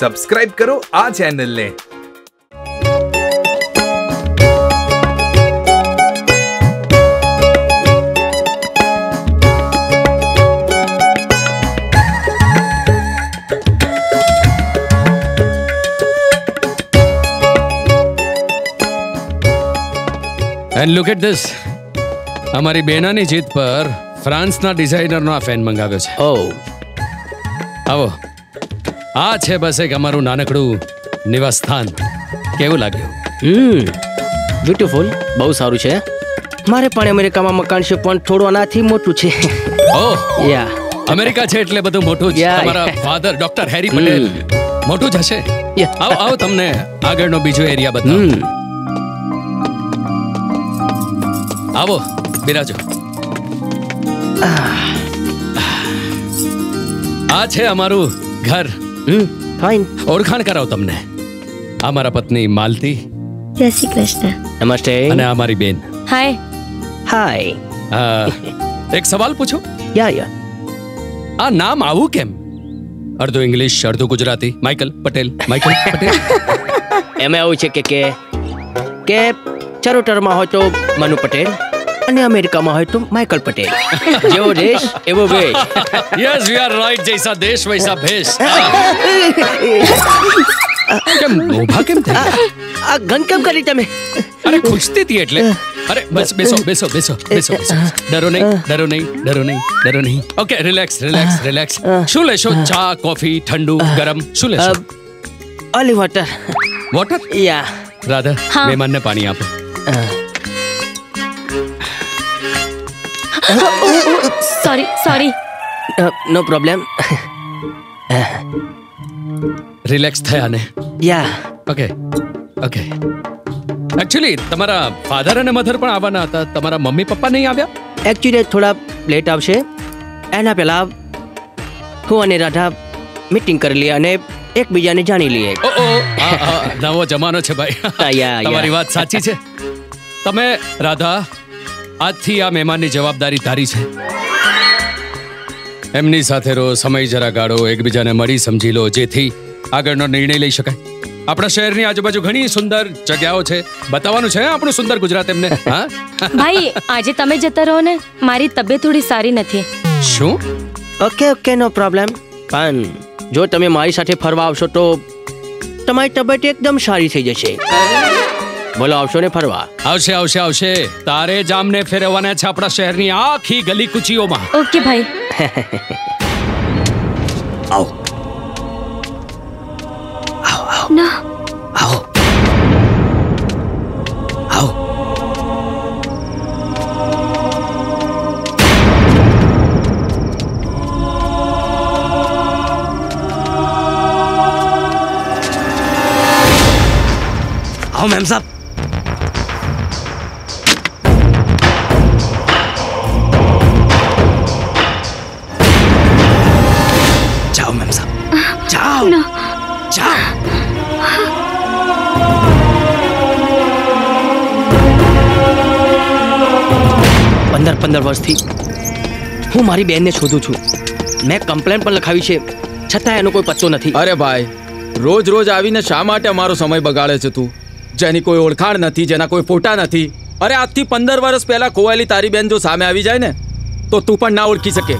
Subscribe करो आ channel ने। And look at this. हमारी बेनानी जीत पर फ्रांस ना डिजाइनर ना फैन मंगाव्यो छे। ओह, आओ, आ छे बस एक हमारू नानकड़ू निवासस्थान। केवू लाग्यो? ब्यूटीफुल, बहुत सारू छे। मारे पण अमेरिका में मकान छे पण थोड़ो आनाथी मोटू छे। ओह, या। अमेरिका छे એટલે બધું મોટું જ। તમારા ફાધર ડોક્ટર હેરી પટેલ મોટું જ હશે। આવો આવો તમને આગળનો બીજો એરિયા બતાવું। आओ बिराजो। आज है हमारू घर। फाइन। और खान कराओ तमने। हमारा पत्नी मालती। जय श्री कृष्ण। नमस्ते। अने हमारी बेन। हाय। हाय। एक सवाल पूछो। या। आ नाम आवू केम? अर्धो इंग्लिश अर्धो गुजराती। माइकल पटेल। माइकल पटेल। एम आवू छे के चरोटर में हो तो मनु पटेल અને અમેરિકામાં હોય તો માઇકલ પટેલ। જેવો દેશ એવો ભેશ। Yes we are right. જૈસા દેશ વૈસા ભેશ। કેમ ઉભા કેમ થયા? આ ગન કેમ કરી તમે? અરે ખુશતી હતી એટલે। અરે બસ બેસો બેસો બેસો બેસો। ડરો નહીં ડરો નહીં ડરો નહીં ડરો નહીં। Okay relax relax relax. શું લેશો? ચા કોફી ઠંડુ ગરમ શું લેશો? Olive water. Water? Yeah. Radha મહેમાનને પાણી આપો। Sorry sorry. No problem. Relax थे आने। या। Okay okay. एक्चुअली तुम्हारा फादर ने मधर पण आवाना था। तुम्हारा मम्मी पप्पा नहीं आव्या? एक्चुअली थोड़ा लेट आवशे। एना पहला हूँ अने राधा मीटिंग कर ली अने एक बीजा ने जानी लिए। ओ नवो जमानो छे भाई। तुम्हारी बात साची छे। तमे राधा આજથી આ મહેમાનની જવાબદારી તારી છે। એમની સાથે રો, સમય જરા ગાળો, એકબીજાને મળી સમજી લો જેથી આગળનો નિર્ણય લઈ શકાય। આપણા શહેરની આજુબાજુ ઘણી સુંદર જગ્યાઓ છે। બતાવવાનું છે આપણું સુંદર ગુજરાત એમને। હા ભાઈ આજે તમે જતા રહો ને, મારી તબિયત થોડી સારી નથી। શું? Okay okay no problem. પણ જો તમે મારી સાથે ફરવા આવશો તો તમારી તબિયત એકદમ સારી થઈ જશે। બોલો આવશો ને ફરવા? આવશે આવશે આવશે। તારે જામને ફેરવવાના છે આપણા શહેરની આખી ગલી કુચીઓમાં। ઓકે ભાઈ આવો આવો આવો। ના આવો આવો। આવો મેમ સાહેબ। पंदर वर्ष थी हूँ मारी बेन ने शोधू छू। मैं कम्प्लेन पर लखावी छे छतां एनो कोई पत्तो नथी। अरे भाई रोज रोज आवीने शा माटे अमारो समय बगाड़े छे तू? जेनी कोई ओळखाण नथी, जेना कोई फोटा नथी। अरे आजथी 15 वर्ष पहला खोवायेली तारी बेन जो सामे आवी जाए ने तो तू पण ना ओळखी सके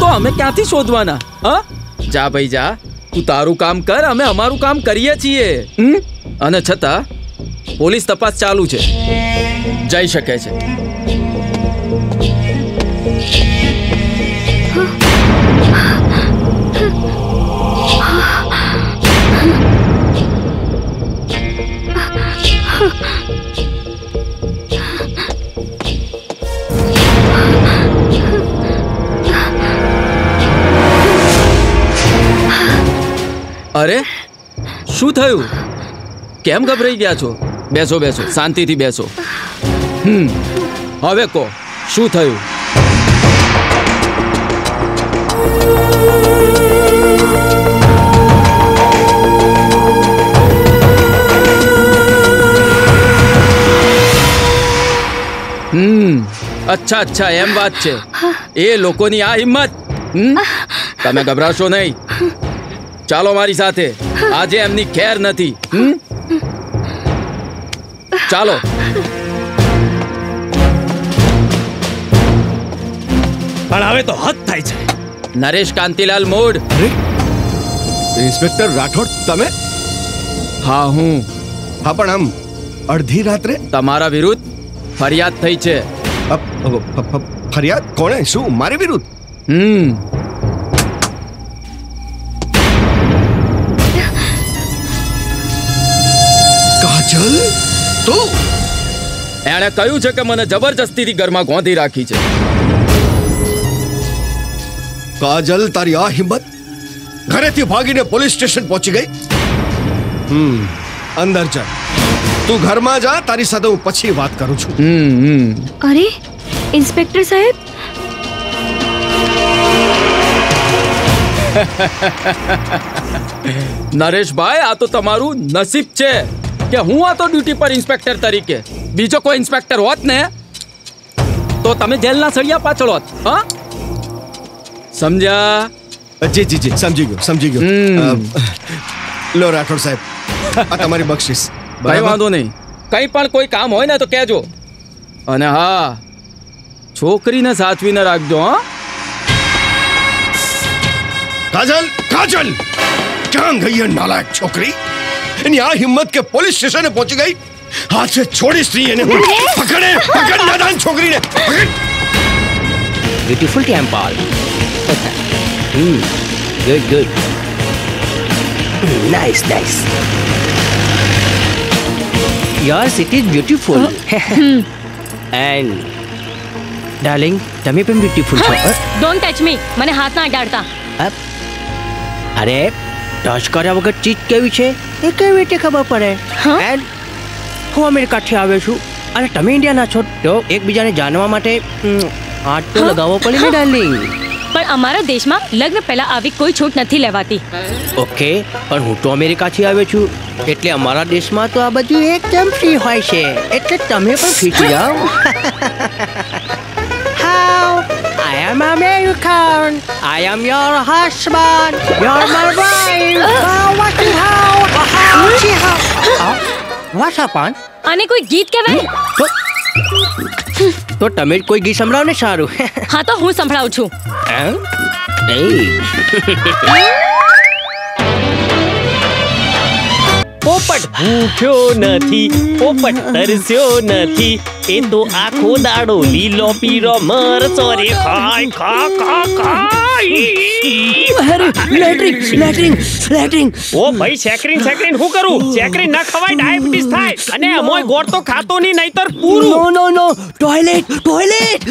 तो अमे क्यांथी शोधवाना? हां जा भाई जा। तू तारू काम कर, अमे अमारू काम करीए छीए। अने छतां पोलीस तपास चालू छे। जई शके छे। अरे शू थयु? केम गभराई गया छो? बेसो बेसो शांति थी बेसो। हवे को शू थयु? अच्छा अच्छा एम बात छे। ए लोकोनी आ हिम्मत। तमे गभराशो नहीं। ચાલો મારી સાથે, આજે એમની ખેર નથી. ચાલો. પણ હવે તો હદ થાય છે. નરેશ કાંતિલાલ મોડ. ઇન્સ્પેક્ટર રાઠોડ તમે? હા હું. હા પણ આમ અડધી રાત્રે? તમારા વિરુદ્ધ ફરિયાદ થઈ છે. ફરિયાદ? કોણે? શું મારી વિરુદ્ધ? કાજલ, તું? એણે કહ્યું છે કે મને જબરજસ્તીથી ઘરમાં ગોંધી રાખી છે. કાજલ, તારી આ હિંમત? ઘરેથી ભાગીને પોલીસ સ્ટેશન પહોંચી ગઈ? અંદર જા. તું ઘરમાં જા, તારી સાથે હું પછી વાત કરું છું. અરે ઇન્સ્પેક્ટર સાહેબ. નરેશભાઈ, આ તો તમારું નસીબ છે કે હું આ તો ડ્યુટી પર ઇન્સ્પેક્ટર તરીકે. બીજો કોઈ ઇન્સ્પેક્ટર હોત ને તો તમે જેલના સળિયા પાછળ હોત. હા, સમજ્યા? જી જી જી, સમજી ગયો સમજી ગયો. લો રાઠોડ સાહેબ, આ તમારી બક્ષિસ. કઈ વાંધો નહીં. કંઈ પણ કોઈ કામ હોય ને તો કહેજો. અને હા, છોકરીને સાચવીને રાખજો. હા કાજલ. કાજલ ક્યાં ગઈ એ નાલાયક છોકરી? એની આ હિંમત કે પોલીસ સ્ટેશને પહોંચી ગઈ? હાથ સે છોડીશ નહીં એને. પકડે, પકડ નાદાન છોકરીને, પકડ. Beautiful temple. Good good. Nice nice. Yes, it is beautiful. And darling, તમે પણ beautiful છો. Don't touch me. મને હાથ ના અડાડતા. અરે ટચ કર્યા વગર ચીજ કેવી છે એ કેવી રીતે ખબર પડે? એન્ડ હું અમેરિકાથી આવ્યો છું અને તમે ઇન્ડિયાના છો, તો એકબીજાને જાણવા માટે હાથ તો લગાવવો પડે ને ડાર્લિંગ. પણ અમારા દેશમાં લગ્ન પહેલા આવી કોઈ છૂટ નથી લેવાતી. ઓકે, પણ હું તો અમેરિકાથી આવ્યો છું એટલે અમારા દેશમાં તો આ બધું એકદમ ફ્રી હોય છે. એટલે તમે પણ ફ્રી થઈ જાઓ. How I am American, I am your husband, your my wife. How what you how how જી હાઉ વોટ અપન. અને કોઈ ગીત કહેવાય તો તમે કોઈ ગીત સંભળાવ ને. સારું. હા તો હું સંભળાવું છું. એ પોપટ ભૂખ્યો નથી, પોપટ તરસ્યો નથી, એ તો આખો દાડો લીલો પીરો મરચો રે ખાય. ખા ખા ખાય. અરે લેટરિંગ લેટરિંગ લેટરિંગ. ઓ ભાઈ, સેક્રીન સેક્રીન હું કરું? સેક્રીન ના ખવાય, ડાયાબિટીસ થાય. અને અમોય ગોળ તો ખાતો નહીં, નહીતર પૂરું. નો નો નો, ટોયલેટ ટોયલેટ.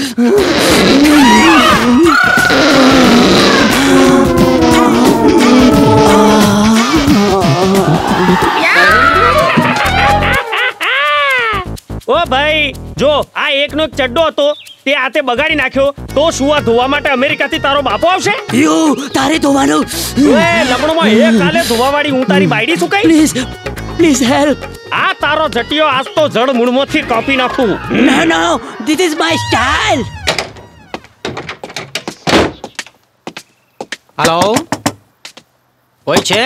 ઓ ભાઈ, જો આ એકનો એક ચડ્ડો હતો તે આતે બગાડી નાખ્યો તો શું આ ધોવા માટે અમેરિકાથી તારો બાપો આવશે? યો તારે ધોવાનો. એ લમણોમાં એ કાલે ધોવાવાળી હું તારી બાયડી છું કઈ? Please please help. આ તારો જટિયો આજ તો જડ મૂળમાંથી કાપી નાખું. ના ના, this is my style. Hello, કોઈ છે?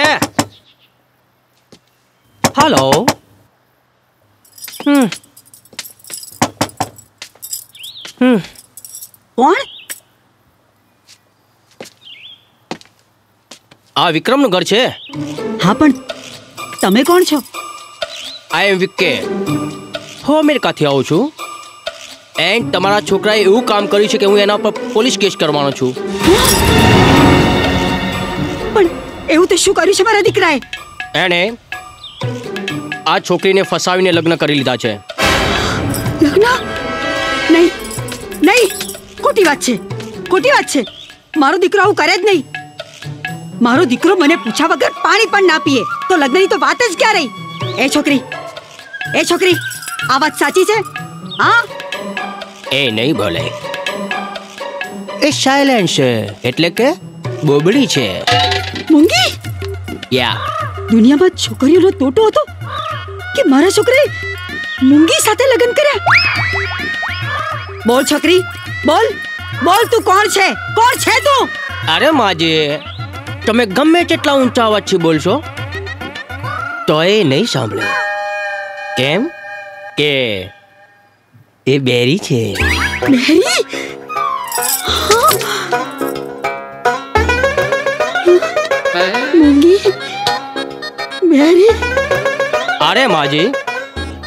હેલો. કોણ? આ વિક્રમનું ઘર છે. હા પણ તમે કોણ છો? આઈ એમ વિકે. હું અમેરિકાથી આવું છું. એન્ડ તમારા છોકરાએ એવું કામ કર્યું છે કે હું એના પર પોલીસ કેસ કરવાનો છું. પણ એવું તે શું કર્યું છે મારા દીકરાએ? એણે આ છોકરીને ફસાવીને લગ્ન કરી લીધા છે. લગ્ન? નહીં નહીં, ખોટી વાત છે, ખોટી વાત છે. મારો દીકરો આવું કરે જ નહીં. મારો દીકરો મને પૂછ્યા વગર પાણી પણ ના પીએ, તો લગ્નની તો વાત જ ક્યાં રહી? એ છોકરી, એ છોકરી, આ વાત સાચી છે? હા, એ નહીં બોલે. એ સાયલેન્ટ છે, એટલે કે બોબડી છે. મૂંગી? યા. દુનિયામાં છોકરીઓનો તોટો હતો કે મારા છોકરાએ મૂંગી સાથે લગ્ન કર્યા? બોલ છોકરી, બોલ બોલ, તું કોણ છે? કોણ છે તું? અરે માજી, તમે ગમે તેટલા ઊંચા અવાજથી બોલશો તો એ નહીં સાંભળે. કેમ કે એ બેરી છે. અરે માજી,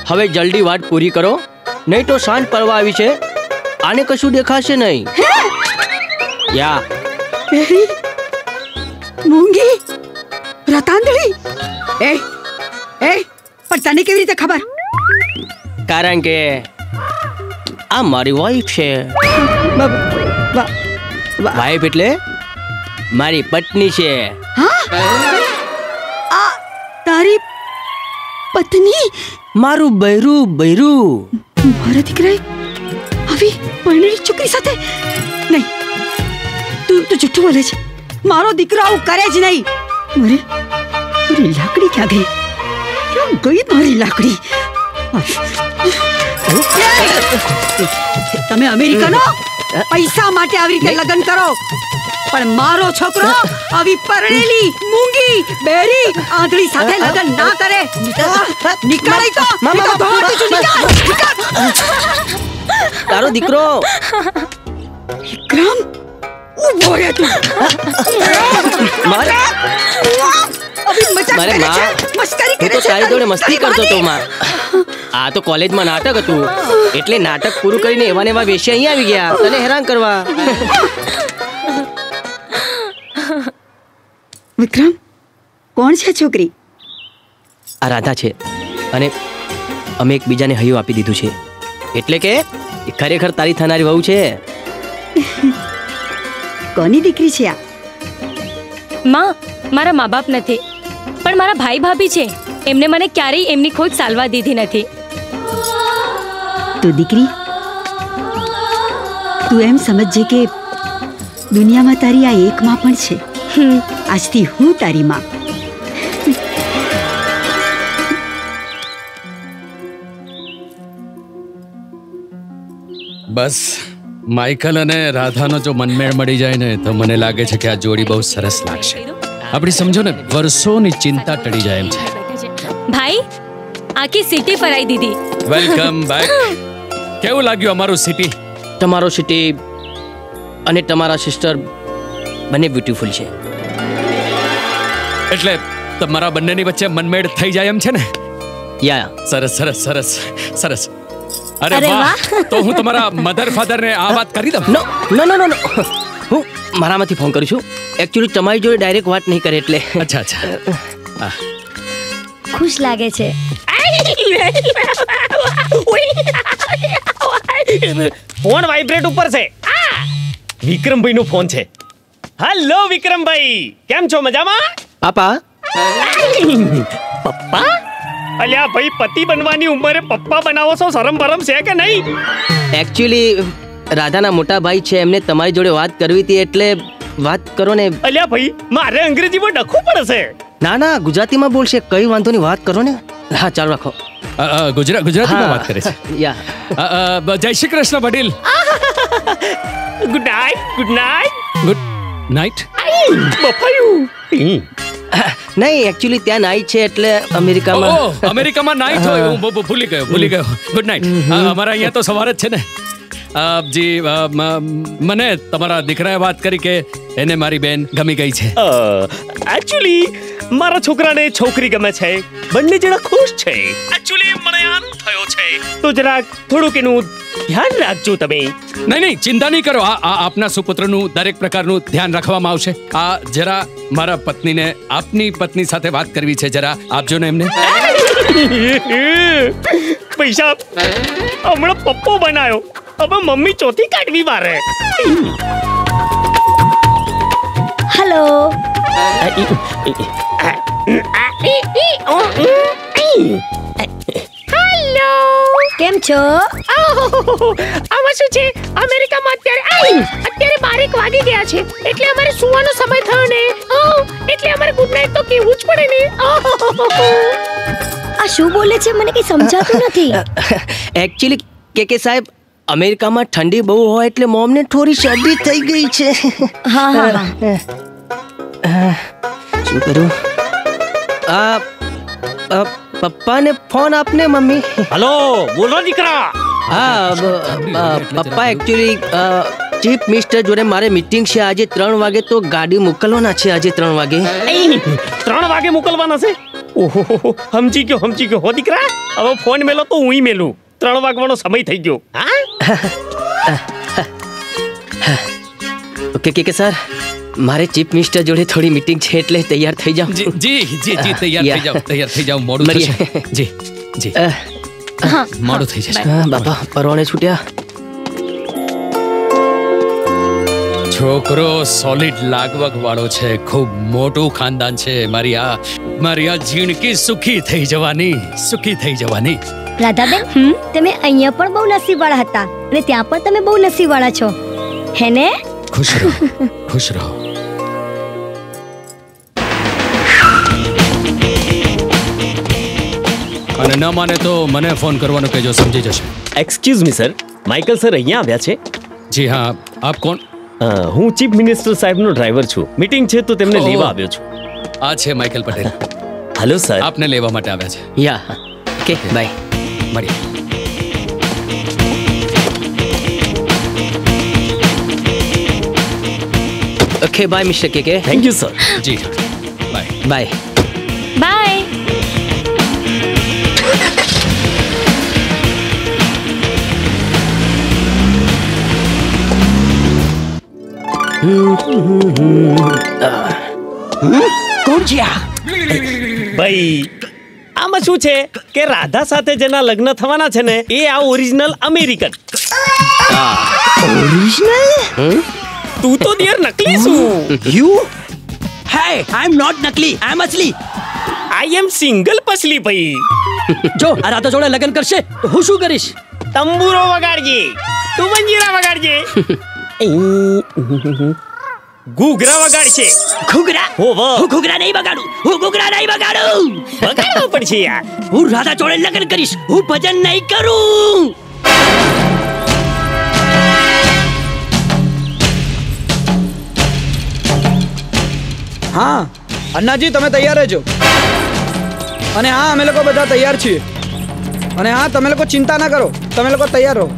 હવે જલ્દી વાત પૂરી કરો, નહીં તો સાંજ પડવા આવી છે, આને કશું દેખાશે નહીં. યા બેરી, મૂંગી, રતાંદળી. એ પણ તને કેવી રીતે ખબર? કારણ કે આ મારી વાઈફ છે. વાઈફ એટલે મારી પત્ની છે. આ તારી પત્ની? મારું બૈરું મારા દીકરાએ આવી પરણેલી છોકરી સાથે? નહીં, તું જુઠ્ઠું બોલે છે. મારો દીકરો આવું કરે જ નહીં. મારી લાકડી ક્યાં ગઈ? ક્યાં ગઈ મારી લાકડી? તમે અમેરિકાનો પૈસા માટે આવી રીતે લગ્ન કરો, પણ મારો છોકરો આવી પરણેલી મૂંગી બેરી આંધળી સાથે લગ્ન ના કરે. નીકળી તો તારો દીકરો વિક્રમ ઉભો રહે. તું જોડે મસ્તી કરતો હતો. આ તો કોલેજમાં નાટક હતું, એટલે નાટક પૂરું કરીને એવાને એવા વેશ્યા અહીં આવી ગયા તને હેરાન કરવા. વિક્રમ, કોણ છે છોકરી? આ રાધા છે, અને અમે એકબીજાને હૈયું આપી દીધું છે, એટલે કે ખરેખર તારી થનારી વહુ છે. કોની દીકરી છે આ? માં, મારા મા બાપ નથી, પણ મારા ભાઈ ભાભી છે. એમને મને ક્યારેય એમની ખોજ સાલવા દીધી નથી. તો દીકરી, તું એમ સમજજે કે દુનિયામાં તારી આ એક માં પણ છે. આજથી હું તારી માં. બસ માઇકલ અને રાધાનો જો મનમેળ મળી જાય ને તો મને લાગે છે કે આ જોડી બહુ સરસ લાગશે. આપણી સમજો ને વર્ષોની ચિંતા ટળી જાય એમ છે. ભાઈ, આખી સિટી ફરાઈ દીધી. Welcome back. કેવું લાગ્યું અમારું સિટી? તમારો સિટી અને તમારા સિસ્ટર બંને બ્યુટીફુલ છે. એટલે તમારા બંનેની વચ્ચે મનમેળ થઈ જાય એમ છે ને? યા, સરસ સરસ સરસ સરસ. અરે વાહ, તો હું તમારા મધર ફાધરને આ વાત કરી દઉં? નો નો નો નો, હું મારામાંથી ફોન કરું છું. એક્ચ્યુઅલી તમારી જોડે ડાયરેક્ટ વાત નહીં કરે એટલે. અચ્છા અચ્છા, ખુશ લાગે છે. ફોન વાઇબ્રેટ ઉપર છે. વિક્રમભાઈનો ફોન છે. હેલો વિક્રમભાઈ, કેમ છો? મજામાં? પાપા? પપ્પા? અલ્યા ભાઈ, પતિ બનવાની ઉંમરે પપ્પા બનાવો છો, શરમ ભરમ છે કે નહીં? એક્ચ્યુઅલી રાધાના મોટા ભાઈ છે, એમને તમારી જોડે વાત કરવી હતી એટલે વાત કરો ને. અલ્યા ભાઈ, મારે અંગ્રેજીમાં ડખું પડશે. ના ના, ગુજરાતીમાં બોલશે, કઈ વાંધો નહીં, વાત કરો ને. હા ચાલુ રાખો. ગુજરાતીમાં વાત કરે છે. યા, જય શ્રી કૃષ્ણ વડીલ. Good night. Good night. Good night. બફાયું. નહીં, એક્ચ્યુઅલી ત્યાં નાઈટ છે એટલે અમેરિકામાં. અમેરિકામાં નાઈટ હોય? હું ભૂલી ગયો. Good night. અમારા અહીંયા તો સવાર જ છે ને. જી, મને તમારા દીકરાએ વાત કરી કે એને મારી બેન ગમી ગઈ છે. એક્ચ્યુઅલી મારા છોકરાને છોકરી ગમે છે, બંને જણા ખુશ છે. એક્ચ્યુઅલી મને આનંદ થયો છે. તો જરા થોડુંક એનું ધ્યાન રાખજો તમે. નહીં નહીં, ચિંતા નહીં કરો. આપના સુપુત્રનું દરેક પ્રકારનું ધ્યાન રાખવામાં આવશે. આ જરા મારા પત્નીને આપની પત્ની સાથે વાત કરવી છે, જરા આપજો ને એમને. પૈસા હમણાં પપ્પો બનાવ્યો, હવે મમ્મી ચોથી કાઢવી મારે. હલો. હેલો, કેમ છો? આમાં શું છે, અમેરિકામાં અત્યારે 12 વાગી ગયા છે, એટલે અમારે સુવાનો સમય થયો ને, એટલે અમારે ગુડ નાઈટ તો કેવું જ પડે ને. આ શું બોલે છે, મને કંઈ સમજાતું નથી. એક્ચ્યુઅલી કે સાહેબ, અમેરિકામાં ઠંડી બહુ હોય એટલે મોમને થોડી શરદી થઈ ગઈ છે. હા હા, શું કરું? પપ્પા ને ફોન આપને મમ્મી. હલો, બોલો દીકરા. હા પપ્પા, એકચ્યુઅલી ચીફ મિનિસ્ટર જોડે મારે મીટિંગ છે આજે 3 વાગે, તો ગાડી મોકલવાના છે આજે 3 વાગે. 3 વાગે મોકલવાના છે? ઓહો, સમજી ગયો સમજી ગયો. હો દીકરા, હવે ફોન મેલો તો હું મેલું. 3 વાગવાનો સમય થઈ ગયો. ઓકે કે સર, મારે ચીફ મિનિસ્ટર જોડે થોડી મીટિંગ છે એટલે તૈયાર થઈ જાઓ. જી જી જી, તૈયાર થઈ જાઓ. મોડું થઈ જશે. જી જી, મોડું થઈ જશે. બાપા પરવાણે છૂટ્યા. છોકરો સોલિડ લાગવગ વાળો છે, ખૂબ મોટું ખાનદાન છે. મારી આ જીણકી સુખી થઈ જવાની, સુખી થઈ જવાની. રાધાબેન, તમે અહીંયા પણ બહુ નસીબવાળા હતા અને ત્યાં પણ તમે બહુ નસીબવાળા છો, હે ને? ખુશ રહો, ખુશ રહો. અને ન માને તો મને ફોન કરવાનો કહેજો, સમજી જશે. Excuse me sir, Michael sir અહીંયા આવ્યા છે? જી હા. આપ કોણ? હું ચીફ મિનિસ્ટર સાહેબનો ડ્રાઈવર છું. મીટિંગ છે તો તેમને લેવા આવ્યો છું. આ છે માઇકલ પટેલ. હેલો સર, આપને લેવા માટે આવ્યા છે. યા ઓકે, બાય, મળીએ. Okay bye mister K. Thank you sir. જી બાય બાય બાય. કોણ છે આ? ભાઈ, આમાં શું છે કે રાધા સાથે જેના લગ્ન થવાના છે ને એ આ ઓરિજિનલ અમેરિકન. ઓરિજિનલ? તું તો ડિયર નકલી છું. You? Hi, I am not નકલી, આઈ એમ અસલી. આઈ એમ સિંગલ પસલી ભાઈ. જો આ રાધા જોડે લગ્ન કરશે તો હું શું કરીશ? તંબુરો વગાડજે, તું મંજીરા વગાડજે. ઘૂઘરા વગાડશે. ઘૂઘરા? હું ઘૂઘરા નહીં વગાડું, હું ઘૂઘરા નહીં વગાડું. વગાડવો પડશે યાર. હું રાધા જોડે લગ્ન કરીશ, હું ભજન નહીં કરું. હા અન્નાજી, તમે તૈયાર રહેજો. અને હા, અમે લોકો બધા તૈયાર છીએ. અને હા, તમે લોકો ચિંતા ના કરો, તમે લોકો તૈયાર રહો.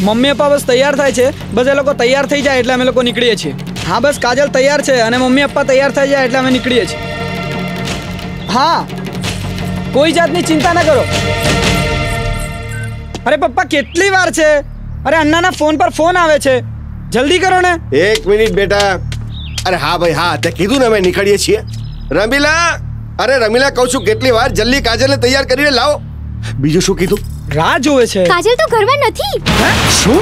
મમ્મી પપ્પા બસ તૈયાર થાય છે, બસ એ લોકો તૈયાર થઈ જાય એટલે અમે લોકો નીકળીએ છીએ. હા બસ કાજલ તૈયાર છે અને મમ્મી પપ્પા તૈયાર થઈ જાય એટલે અમે નીકળીએ છીએ. હા, કોઈ જાતની ચિંતા ના કરો. અરે પપ્પા, કેટલી વાર છે? અરે અન્નાના ફોન પર ફોન આવે છે, જલ્દી કરો ને. 1 મિનિટ બેટા. અરે હા ભાઈ હા, તે કીધું ને અમે નીકળીએ છીએ. રમીલા, અરે રમીલા કહું છું, કેટલી વાર? જલ્દી કાજલને તૈયાર કરીને લાવો. બીજું શું કીધું? રાહ જોવે છે. કાજલ તો ઘરમાં નથી. શું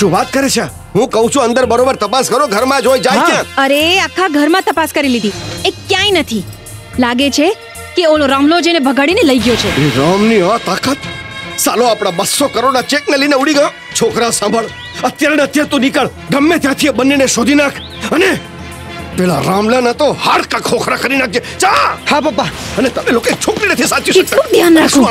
શું વાત કરે છે? હું કહું છું અંદર બરોબર તપાસ કરો, ઘરમાં જોઈ જાય છે. અરે આખા ઘરમાં તપાસ કરી લીધી, એ ક્યાંય નથી. લાગે છે કે ઓલો રામલો જેને ભગાડીને લઈ ગયો છે. એ રામની આ તાકાત! સાલો આપડા 200 કરોડના ચેકને લઈને ઉડી ગયો. છોકરા સાંભળ, અત્યારે અત્યારે તું નીકળ, ગમે ત્યાંથી બંનેને શોધી નાખ. અને પેલા રામલાના તો હાડકા ખોખરા કરી નાખજે. ચા. હા પપ્પા. અને તમે લોકો છોકરી નથી સાચી શકતા, ધ્યાન રાખો.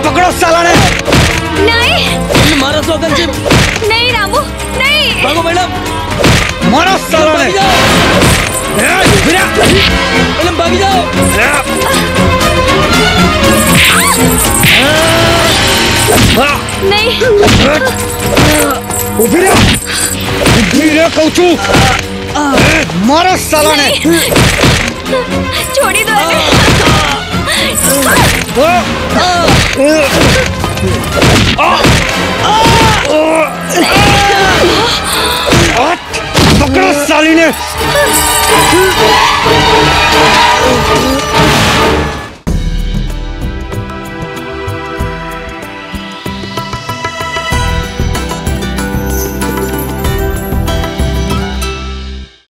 પકડો સાલાને. નહીં, મારો સોગન છે. નહીં રામુ, નહીં. ભાગો મેડમ, મારો સાલાને. મેડમ ભાગી જાઓ. નહીં. ઉભી રહે, ઉભી રહે કહું છું. મારો સાલાને છોડી દો. પકડો સાલીને.